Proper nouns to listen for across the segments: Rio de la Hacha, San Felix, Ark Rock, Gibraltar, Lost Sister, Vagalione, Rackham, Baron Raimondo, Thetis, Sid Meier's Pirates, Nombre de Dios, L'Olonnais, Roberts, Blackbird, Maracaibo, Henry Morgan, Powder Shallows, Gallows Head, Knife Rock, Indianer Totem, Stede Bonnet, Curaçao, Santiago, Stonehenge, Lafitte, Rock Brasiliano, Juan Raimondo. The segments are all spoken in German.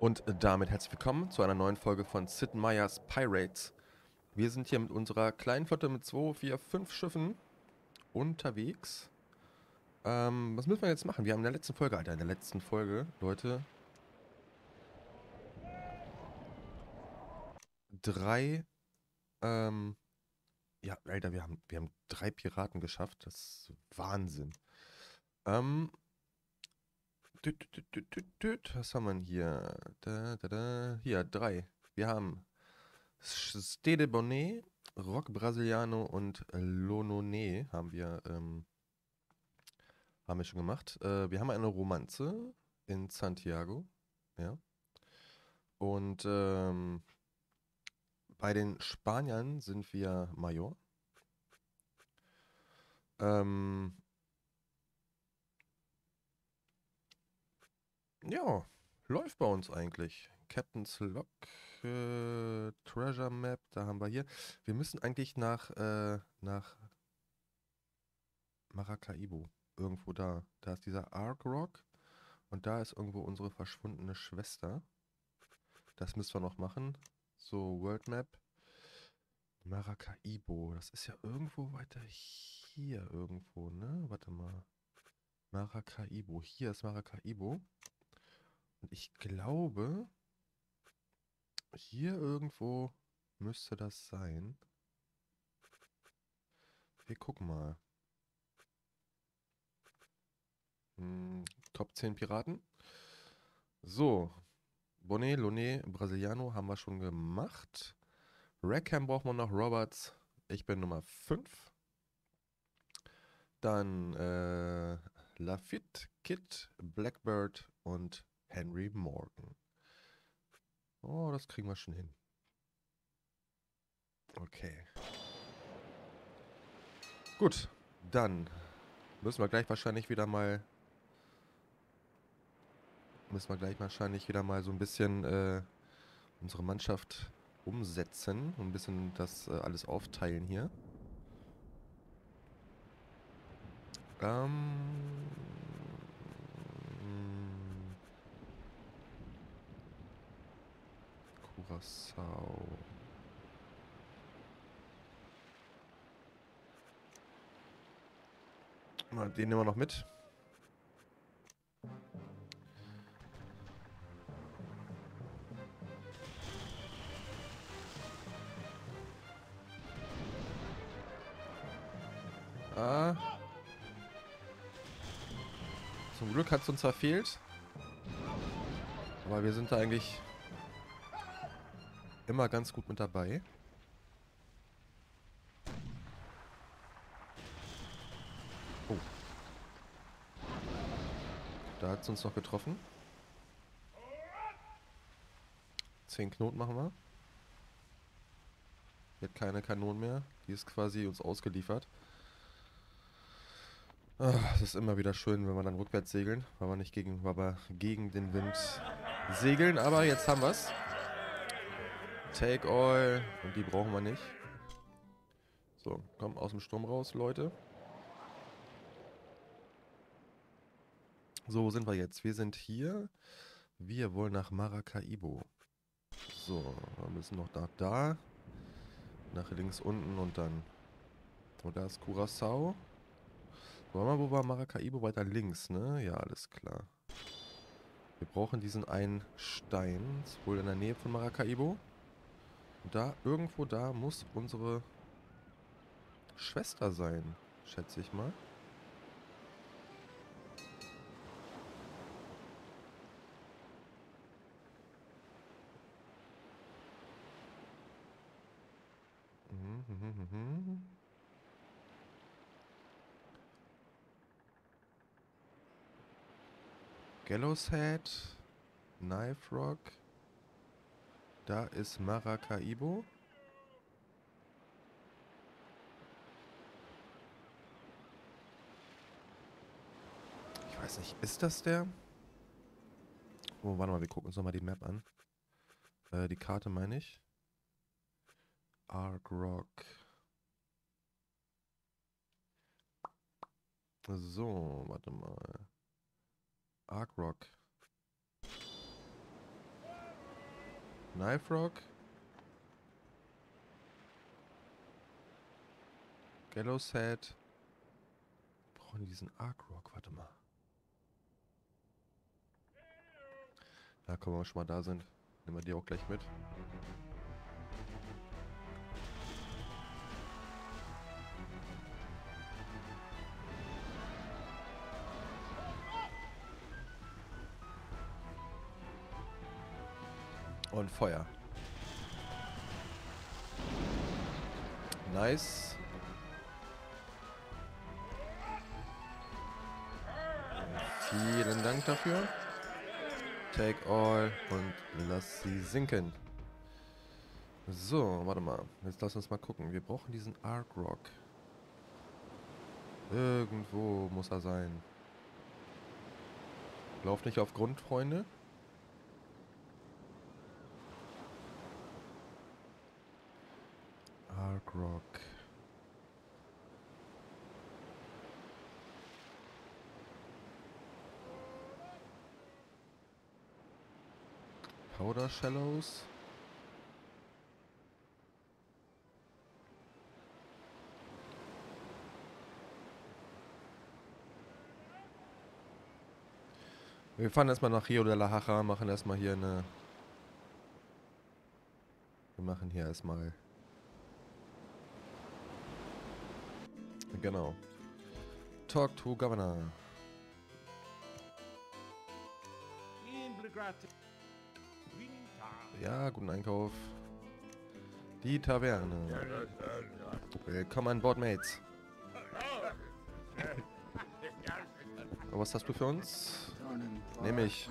Und damit herzlich willkommen zu einer neuen Folge von Sid Meier's Pirates. Wir sind hier mit unserer kleinen Flotte mit 2, 4, 5 Schiffen unterwegs. Was müssen wir jetzt machen? Wir haben in der letzten Folge, Alter, Leute, 3, ja, Alter, wir haben 3 Piraten geschafft. Das ist Wahnsinn. Was haben wir denn hier? Hier, 3. Wir haben Stede Bonnet, Rock Brasiliano und L'Olonnais haben wir schon gemacht. Wir haben eine Romanze in Santiago. Ja. Und bei den Spaniern sind wir Major. Ja, läuft bei uns eigentlich. Captain's Log, Treasure Map, da haben wir hier. Wir müssen eigentlich nach Maracaibo. Irgendwo da. Da ist dieser Ark Rock und da ist irgendwo unsere verschwundene Schwester. Das müssen wir noch machen. So, World Map. Maracaibo. Das ist ja irgendwo weiter hier irgendwo, ne? Warte mal. Maracaibo. Hier ist Maracaibo. Und ich glaube, hier irgendwo müsste das sein. Wir gucken mal. Top 10 Piraten. So. Bonnet, L'Olonnais, Brasiliano haben wir schon gemacht. Rackham braucht man noch. Roberts. Ich bin Nummer 5. Dann Lafitte, Kit, Blackbird und Henry Morgan. Oh, das kriegen wir schon hin. Okay. Gut, dann müssen wir gleich wahrscheinlich wieder mal so ein bisschen unsere Mannschaft umsetzen und ein bisschen das alles aufteilen hier. Curaçao. Den nehmen wir noch mit. Ah. Zum Glück hat es uns verfehlt. Aber wir sind da eigentlich immer ganz gut mit dabei. Oh. Da hat es uns noch getroffen. 10 Knoten machen wir. Jetzt keine Kanonen mehr. Die ist quasi uns ausgeliefert. Es ist immer wieder schön, wenn wir dann rückwärts segeln, weil wir nicht gegen den Wind segeln. Aber jetzt haben wir es. Take all. Und die brauchen wir nicht. So, komm aus dem Sturm raus, Leute. So, wo sind wir jetzt? Wir sind hier. Wir wollen nach Maracaibo. So, wir müssen noch da. Nach links unten und dann. Und da ist Curaçao. Wo war Maracaibo? Weiter links, ne? Ja, alles klar. Wir brauchen diesen einen Stein. Das ist wohl in der Nähe von Maracaibo. Und da, irgendwo da, muss unsere Schwester sein, schätze ich mal. Gallows Head, Knife Rock. Da ist Maracaibo. Ich weiß nicht, ist das der? Oh, warte mal, wir gucken uns nochmal die Map an. Die Karte meine ich. Ark Rock. So, warte mal. Ark Rock. Knife Rock. Gallows Head. Wir brauchen diesen Ark Rock, warte mal. Na komm, wenn wir schon mal da sind, nehmen wir die auch gleich mit. Und Feuer. Nice. Vielen Dank dafür. Take all und lass sie sinken. So, warte mal. Jetzt lass uns mal gucken. Wir brauchen diesen Ark Rock. Irgendwo muss er sein. Lauf nicht auf Grund, Freunde. Ark Rock. Powder Shallows. Wir fahren erstmal nach Rio de la Hacha, machen erstmal hier eine... Wir machen hier erstmal... Genau. Talk to Governor. Ja, guten Einkauf. Die Taverne. Willkommen an Bord, Mates. Was hast du für uns? Nehme ich.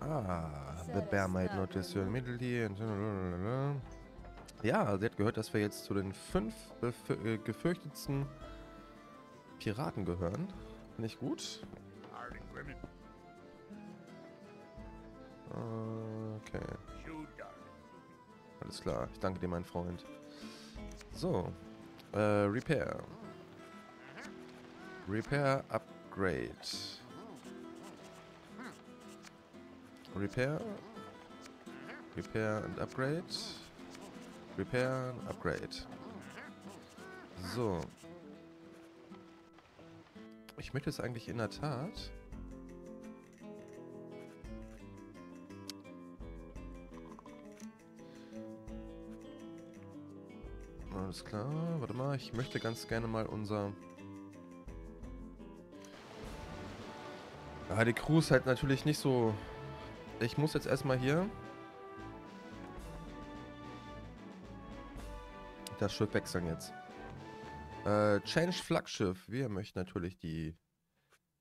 Ah, the bear might notice your middle here. Ja, sie hat gehört, dass wir jetzt zu den 5 gefürchtetsten Piraten gehören. Nicht gut. Okay. Alles klar, ich danke dir, mein Freund. So. Repair. Repair Upgrade. Repair. Repair and Upgrade. Repair, Upgrade. So. Ich möchte es eigentlich in der Tat... Alles klar, warte mal. Ich möchte ganz gerne mal unser... Ah, die Crew ist halt natürlich nicht so... Ich muss jetzt erstmal hier... das Schiff wechseln jetzt. Change Flaggschiff. Wir möchten natürlich die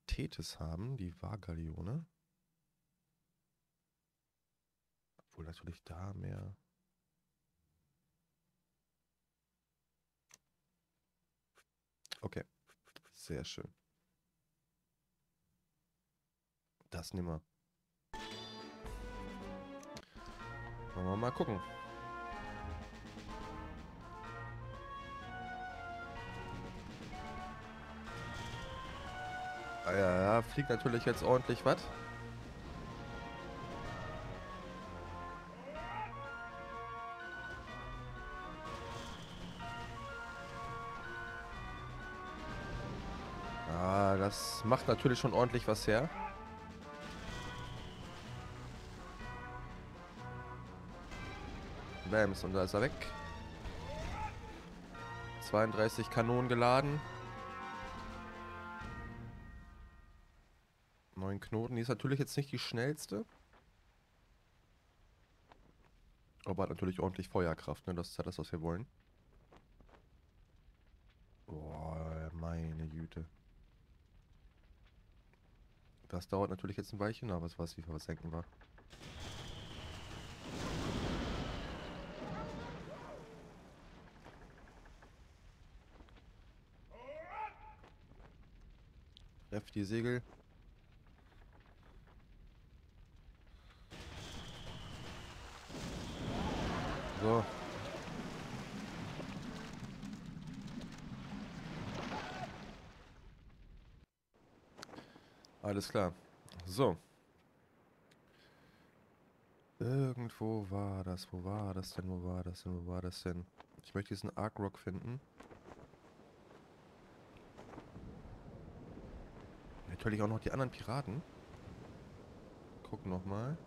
Thetis haben, die Vagalione. Obwohl natürlich da mehr... Okay, sehr schön. Das nehmen wir. Wollen wir mal gucken. Ja, fliegt natürlich jetzt ordentlich was. Ah, das macht natürlich schon ordentlich was her. Bams, und da ist er weg. 32 Kanonen geladen. 9 Knoten. Die ist natürlich jetzt nicht die schnellste. Aber hat natürlich ordentlich Feuerkraft, ne? Das ist ja das, was wir wollen. Boah, meine Güte. Das dauert natürlich jetzt ein Weilchen, aber es weiß, wie versenken war. Treff die Segel. So. Alles klar. So. Irgendwo war das. Wo war das denn? Wo war das denn? Wo war das denn? Ich möchte diesen Ark Rock finden. Natürlich auch noch die anderen Piraten. Gucken nochmal.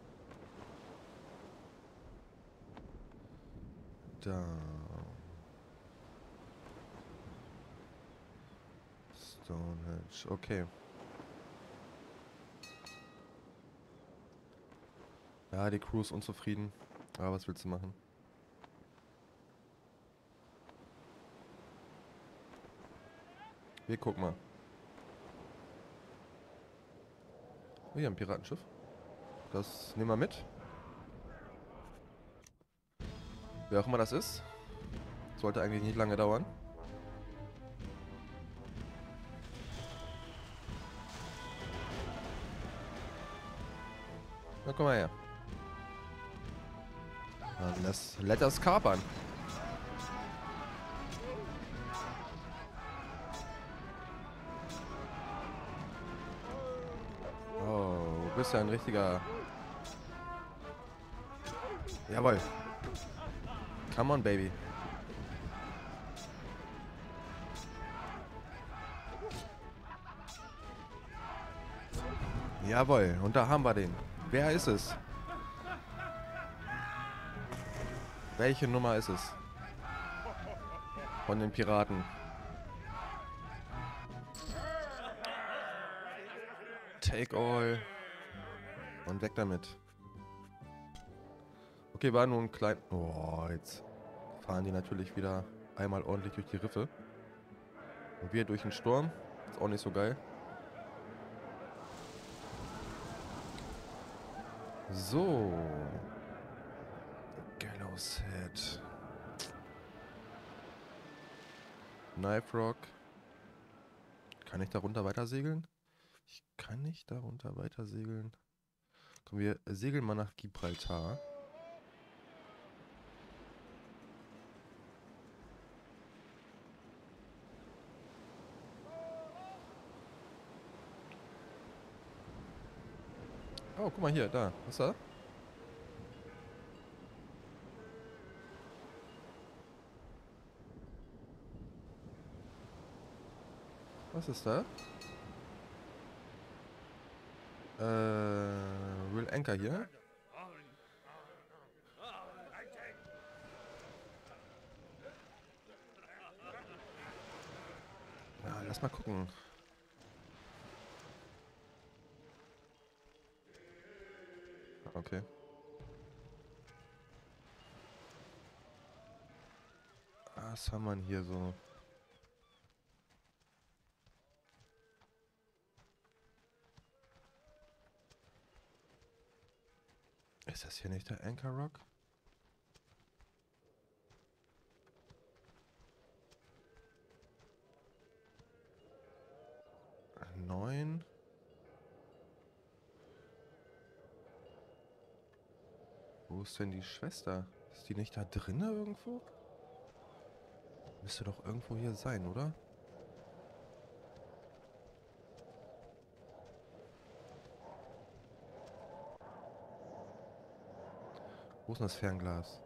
Da. Stonehenge. Okay. Ja, die Crew ist unzufrieden. Aber was willst du machen? Wir gucken mal. Oh, hier ein Piratenschiff. Das nehmen wir mit. Wer auch immer das ist. Sollte eigentlich nicht lange dauern. Na, komm mal her. Das lädt das kapern. Oh, du bist ja ein richtiger... Jawohl. Come on, Baby. Jawohl, und da haben wir den. Wer ist es? Welche Nummer ist es? Von den Piraten. Take all. Und weg damit. Okay, war nur ein klein... Oh, jetzt fahren die natürlich wieder einmal ordentlich durch die Riffe. Und wir durch den Sturm. Ist auch nicht so geil. So. Gallows Head. Knife Rock. Kann ich darunter weiter segeln? Ich kann nicht darunter weiter segeln. Komm, wir segeln mal nach Gibraltar. Oh, guck mal hier, da. Was da? Was ist da? Will Anchor hier. Na, lass mal gucken. Okay. Was haben wir hier so? Ist das hier nicht der Anchor Rock? Neun. Wo ist denn die Schwester? Ist die nicht da drin irgendwo? Müsste doch irgendwo hier sein, oder? Wo ist denn das Fernglas?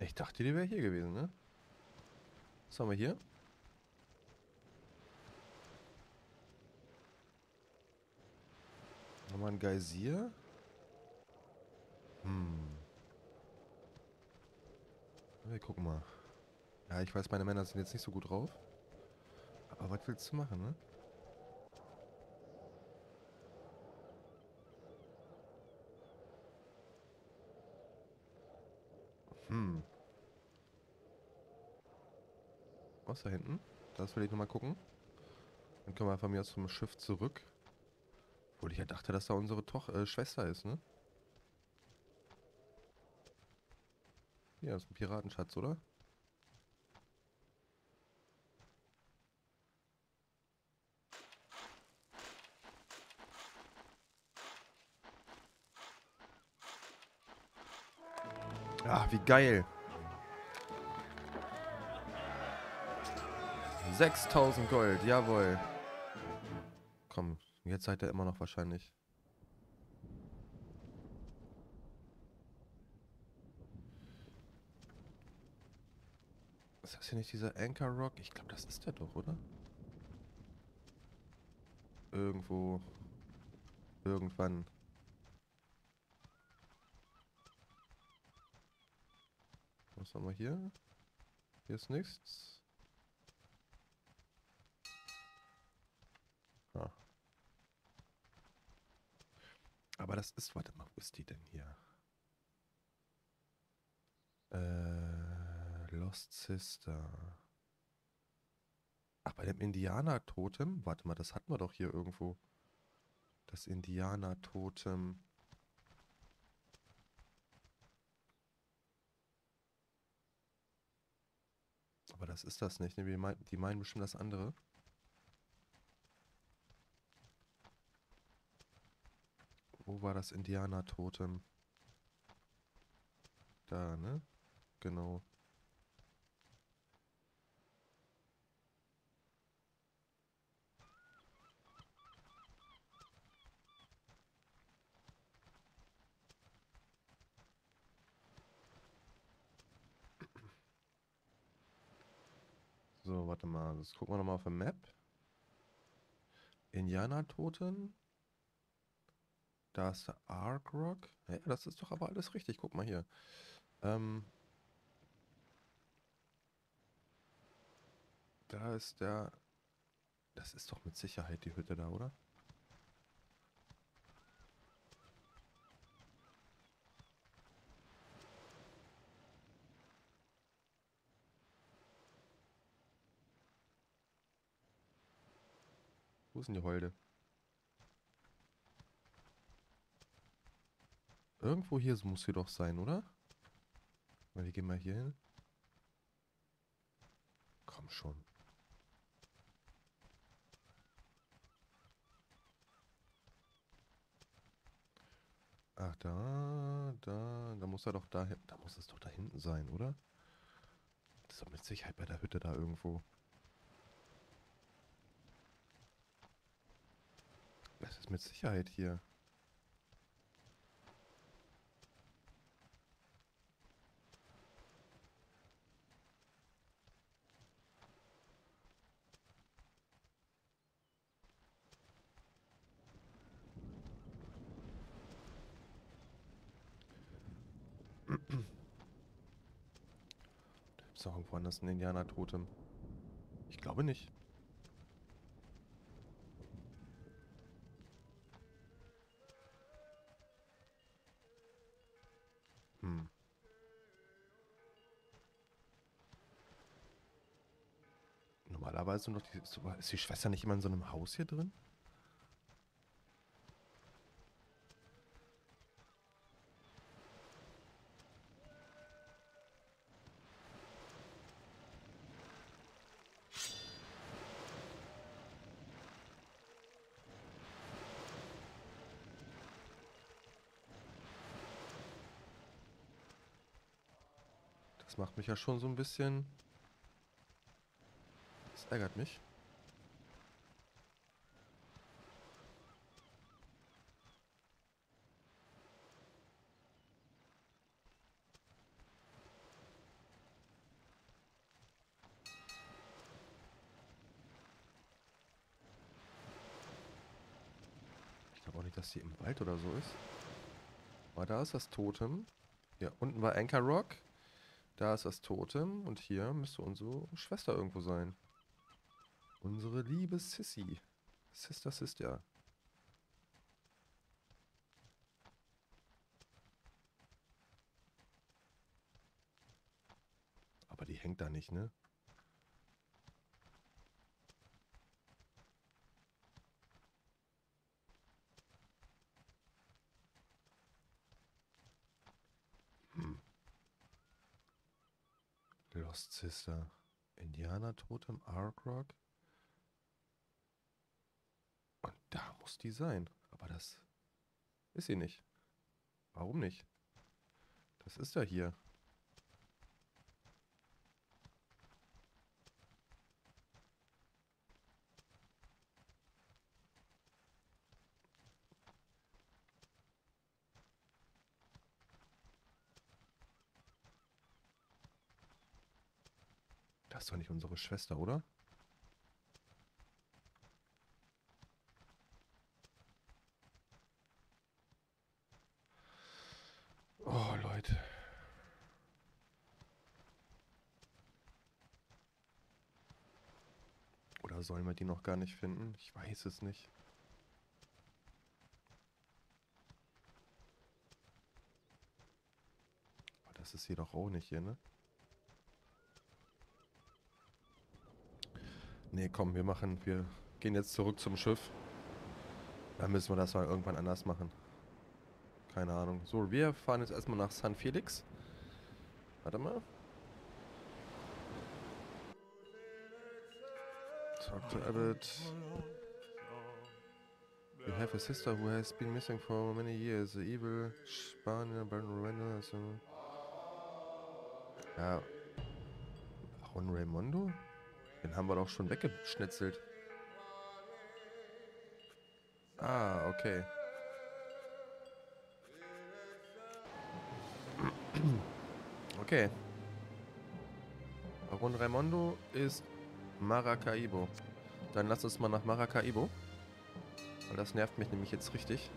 Ich dachte, die wäre hier gewesen, ne? Was haben wir hier? Nochmal ein Geysir. Wir gucken mal. Ja, ich weiß, meine Männer sind jetzt nicht so gut drauf. Aber was willst du machen, ne? Was da hinten? Das will ich nochmal gucken. Dann können wir von mir aus zum Schiff zurück. Obwohl ich ja dachte, dass da unsere Schwester ist, ne? Ja, das ist ein Piratenschatz, oder? Ach, wie geil. 6000 Gold, jawohl. Komm, jetzt seid ihr immer noch wahrscheinlich. Ist das hier nicht dieser Anchor Rock? Ich glaube, das ist der doch, oder? Irgendwo. Irgendwann. Was haben wir hier? Hier ist nichts. Ah. Aber das ist, warte mal, wo ist die denn hier? Lost Sister. Ach, bei dem Indianer Totem? Warte mal, das hatten wir doch hier irgendwo. Das Indianer Totem. Aber das ist das nicht, ne? Die meinen bestimmt das andere. Wo war das Indianer-Totem? Da, ne? Genau. So, warte mal. Das gucken wir nochmal auf der Map. Indianer-Totem. Da ist der Ark Rock. Ja, das ist doch aber alles richtig. Guck mal hier. Da ist der... Das ist doch mit Sicherheit die Hütte da, oder? Wo ist denn die Holde? Irgendwo hier muss sie doch sein, oder? Weil wir gehen mal hier hin. Komm schon. Ach, da muss er doch da hin. Da muss es doch da hinten sein, oder? Das ist doch mit Sicherheit bei der Hütte da irgendwo. Das ist mit Sicherheit hier. Ist doch irgendwo anders ein Indianer-Totem. Ich glaube nicht. Normalerweise noch ist die Schwester nicht immer in so einem Haus hier drin? Das macht mich ja schon so ein bisschen... Das ärgert mich. Ich glaube auch nicht, dass die im Wald oder so ist. Aber da ist das Totem. Ja, unten war Anchor Rock. Da ist das Totem und hier müsste unsere Schwester irgendwo sein. Unsere liebe Sissy. Sister. Aber die hängt da nicht, ne? Lost Sister. Indianer Totem, Ark Rock. Und da muss die sein. Aber das ist sie nicht. Warum nicht? Das ist ja hier. Das ist doch nicht unsere Schwester, oder? Oh, Leute. Oder sollen wir die noch gar nicht finden? Ich weiß es nicht. Aber das ist jedoch auch nicht hier, ne? Nee, komm, wir gehen jetzt zurück zum Schiff. Dann müssen wir das mal irgendwann anders machen. Keine Ahnung. So, wir fahren jetzt erstmal nach San Felix. Warte mal. Talk to Abbott. You have a sister who has been missing for many years. The evil Spanier Baron Raimondo. Ja. Juan Raimondo? Den haben wir doch schon weggeschnitzelt. Ah, okay. Okay. Baron Raimondo ist Maracaibo. Dann lass uns mal nach Maracaibo. Weil das nervt mich nämlich jetzt richtig.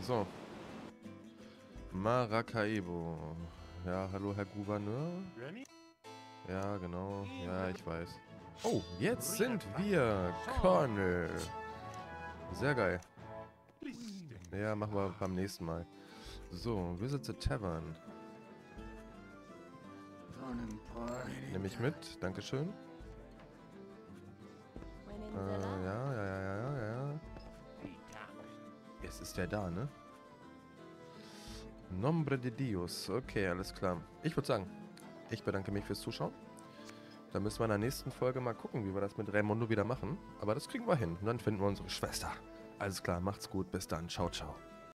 So. Maracaibo. Ja, hallo, Herr Gouverneur. Ja, genau. Ja, ich weiß. Oh, jetzt sind wir. Colonel. Sehr geil. Ja, machen wir beim nächsten Mal. So, visit the tavern. Nehme ich mit. Dankeschön. Ja. Jetzt ist der da, ne? Nombre de Dios. Okay, alles klar. Ich würde sagen, ich bedanke mich fürs Zuschauen. Dann müssen wir in der nächsten Folge mal gucken, wie wir das mit Raimondo wieder machen. Aber das kriegen wir hin. Und dann finden wir unsere Schwester. Alles klar, macht's gut. Bis dann. Ciao, ciao.